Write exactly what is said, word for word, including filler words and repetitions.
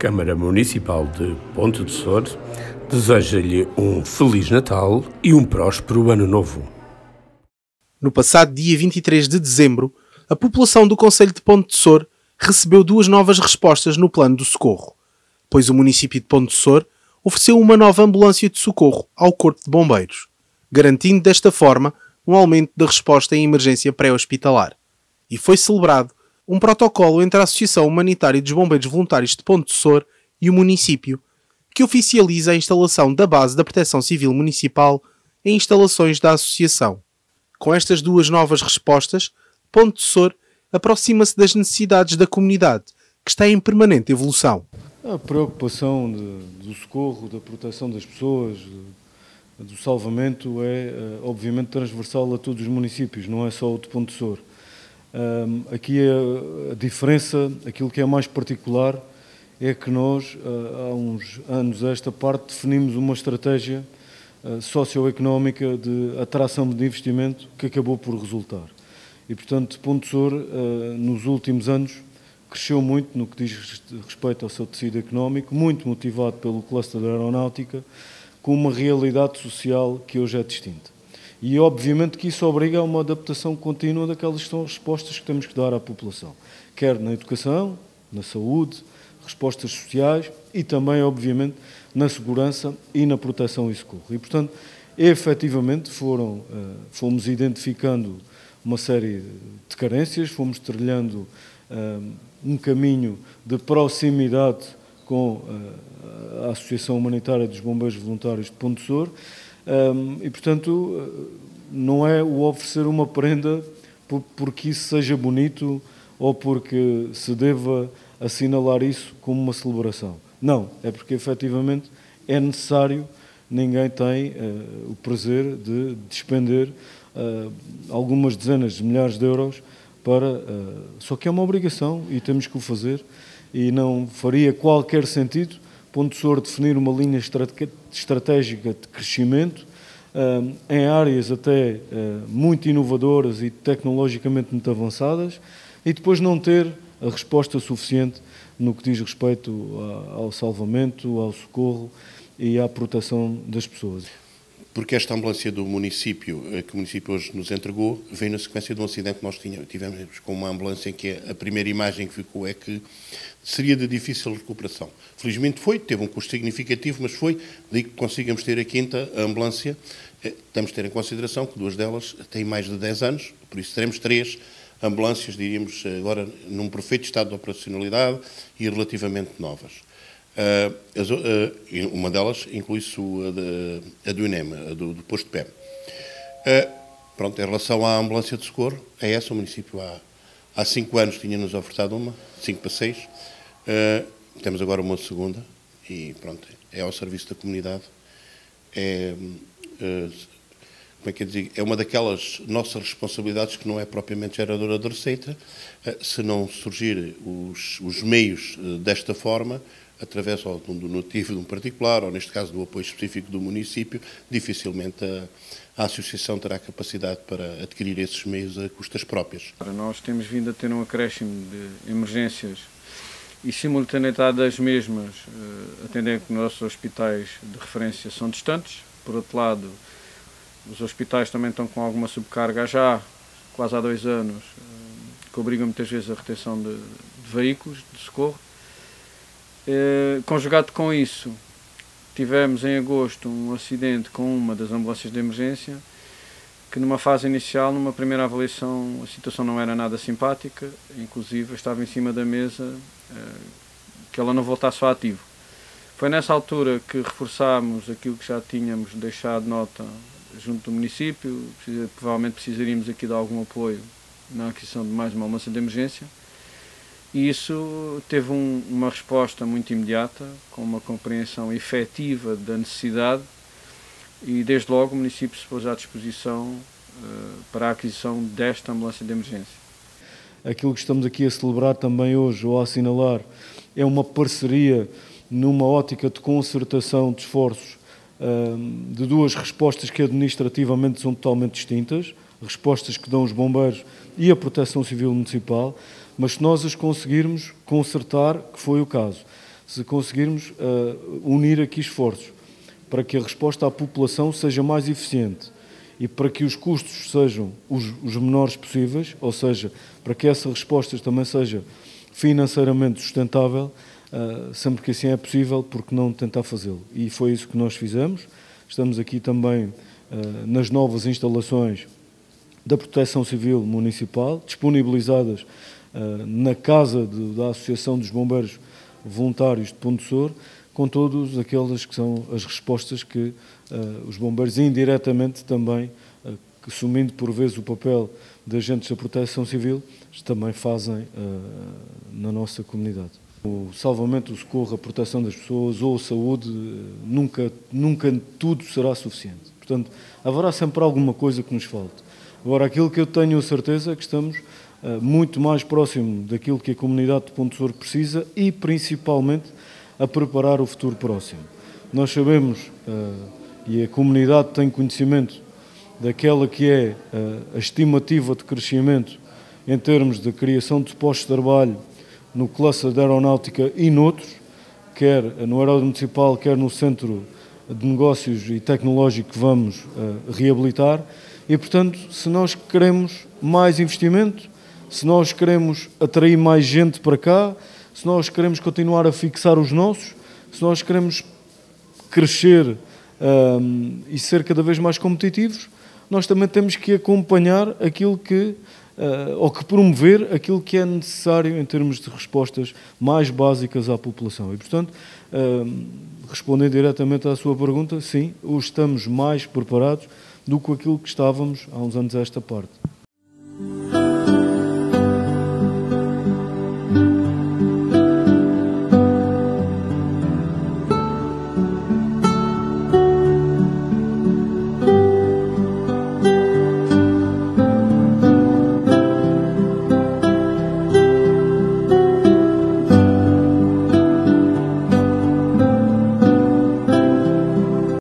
Câmara Municipal de Ponte de Sor deseja-lhe um Feliz Natal e um próspero Ano Novo. No passado dia vinte e três de dezembro, a população do concelho de Ponte de Sor recebeu duas novas respostas no plano do socorro, pois o município de Ponte de Sor ofereceu uma nova ambulância de socorro ao Corpo de Bombeiros, garantindo desta forma um aumento da resposta em emergência pré-hospitalar. E foi celebrado um protocolo entre a Associação Humanitária dos Bombeiros Voluntários de Ponte de Sor e o município, que oficializa a instalação da base da Proteção Civil Municipal em instalações da Associação. Com estas duas novas respostas, Ponte de Sor aproxima-se das necessidades da comunidade, que está em permanente evolução. A preocupação de, do socorro, da proteção das pessoas, do salvamento é, obviamente, transversal a todos os municípios, não é só o de Ponte de Sor. Um, aqui a, a diferença, aquilo que é mais particular, é que nós, há uns anos a esta parte, definimos uma estratégia socioeconómica de atração de investimento que acabou por resultar. E, portanto, Ponte de Sor, nos últimos anos, cresceu muito no que diz respeito ao seu tecido económico, muito motivado pelo Cluster da Aeronáutica, com uma realidade social que hoje é distinta. E, obviamente, que isso obriga a uma adaptação contínua daquelas que são as respostas que temos que dar à população, quer na educação, na saúde, respostas sociais e também, obviamente, na segurança e na proteção e socorro. E, portanto, efetivamente, foram, fomos identificando uma série de carências, fomos trilhando um caminho de proximidade com a Associação Humanitária dos Bombeiros Voluntários de Ponte de Sor. Um, e, portanto, não é o oferecer uma prenda porque isso seja bonito ou porque se deva assinalar isso como uma celebração. Não, é porque, efetivamente, é necessário, ninguém tem uh, o prazer de despender uh, algumas dezenas de milhares de euros para... Uh, só que é uma obrigação e temos que o fazer e não faria qualquer sentido Ponte de Sor definir uma linha estratégica de crescimento em áreas até muito inovadoras e tecnologicamente muito avançadas e depois não ter a resposta suficiente no que diz respeito ao salvamento, ao socorro e à proteção das pessoas. Porque esta ambulância do município, que o município hoje nos entregou, veio na sequência de um acidente que nós tivemos com uma ambulância em que a primeira imagem que ficou é que seria de difícil recuperação. Felizmente foi, teve um custo significativo, mas foi, daí que consigamos ter a quinta ambulância. Temos de ter em consideração que duas delas têm mais de dez anos, por isso teremos três ambulâncias, diríamos, agora num perfeito estado de operacionalidade e relativamente novas. Uh, as, uh, uma delas inclui-se a, a do I N E M, a do, do posto de P E M. Uh, pronto, em relação à ambulância de socorro, a essa o município há, há cinco anos tinha-nos ofertado uma, cinco para seis. Uh, temos agora uma segunda e pronto, é ao serviço da comunidade. É, uh, como é que eu digo? É uma daquelas nossas responsabilidades que não é propriamente geradora de receita. Uh, se não surgir os, os meios uh, desta forma, através ou de um donativo de um particular, ou neste caso do apoio específico do município, dificilmente a, a associação terá capacidade para adquirir esses meios a custas próprias. Nós temos vindo a ter um acréscimo de emergências e simultaneidade das mesmas, atendendo que nossos hospitais de referência são distantes. Por outro lado, os hospitais também estão com alguma subcarga já, quase há dois anos, que obriga muitas vezes a retenção de, de veículos de socorro. Eh, conjugado com isso, tivemos em agosto um acidente com uma das ambulâncias de emergência, que numa fase inicial, numa primeira avaliação, a situação não era nada simpática, inclusive estava em cima da mesa eh, que ela não voltasse ao ativo. Foi nessa altura que reforçámos aquilo que já tínhamos deixado nota junto do município, precisa, provavelmente precisaríamos aqui de algum apoio na aquisição de mais uma ambulância de emergência. E isso teve um, uma resposta muito imediata, com uma compreensão efetiva da necessidade e, desde logo, o município se pôs à disposição uh, para a aquisição desta ambulância de emergência. Aquilo que estamos aqui a celebrar também hoje, ou a assinalar, é uma parceria numa ótica de concertação de esforços uh, de duas respostas que administrativamente são totalmente distintas, respostas que dão os bombeiros e a Proteção Civil Municipal, mas se nós as conseguirmos concertar, que foi o caso. se conseguirmos uh, unir aqui esforços para que a resposta à população seja mais eficiente e para que os custos sejam os, os menores possíveis, ou seja, para que essa resposta também seja financeiramente sustentável, uh, sempre que assim é possível, porque não tentar fazê-lo. E foi isso que nós fizemos. Estamos aqui também uh, nas novas instalações da Proteção Civil Municipal, disponibilizadas uh, na casa de, da Associação dos Bombeiros Voluntários de Ponte de Sor, com todas aquelas que são as respostas que uh, os bombeiros indiretamente também, uh, assumindo por vezes o papel de agentes da proteção civil, também fazem uh, na nossa comunidade. O salvamento, o socorro, a proteção das pessoas ou a saúde, uh, nunca, nunca tudo será suficiente. Portanto, haverá sempre alguma coisa que nos falte. Agora, aquilo que eu tenho a certeza é que estamos uh, muito mais próximo daquilo que a comunidade de Ponte de Sor precisa e, principalmente, a preparar o futuro próximo. Nós sabemos, e a comunidade tem conhecimento, daquela que é a estimativa de crescimento em termos de criação de postos de trabalho no Cluster da Aeronáutica e noutros, quer no Aeródromo Municipal, quer no Centro de Negócios e Tecnológico que vamos reabilitar. E, portanto, se nós queremos mais investimento, se nós queremos atrair mais gente para cá, se nós queremos continuar a fixar os nossos, se nós queremos crescer um, e ser cada vez mais competitivos, nós também temos que acompanhar aquilo que, uh, ou que promover aquilo que é necessário em termos de respostas mais básicas à população. E, portanto, um, respondendo diretamente à sua pergunta, sim, hoje estamos mais preparados do que aquilo que estávamos há uns anos a esta parte.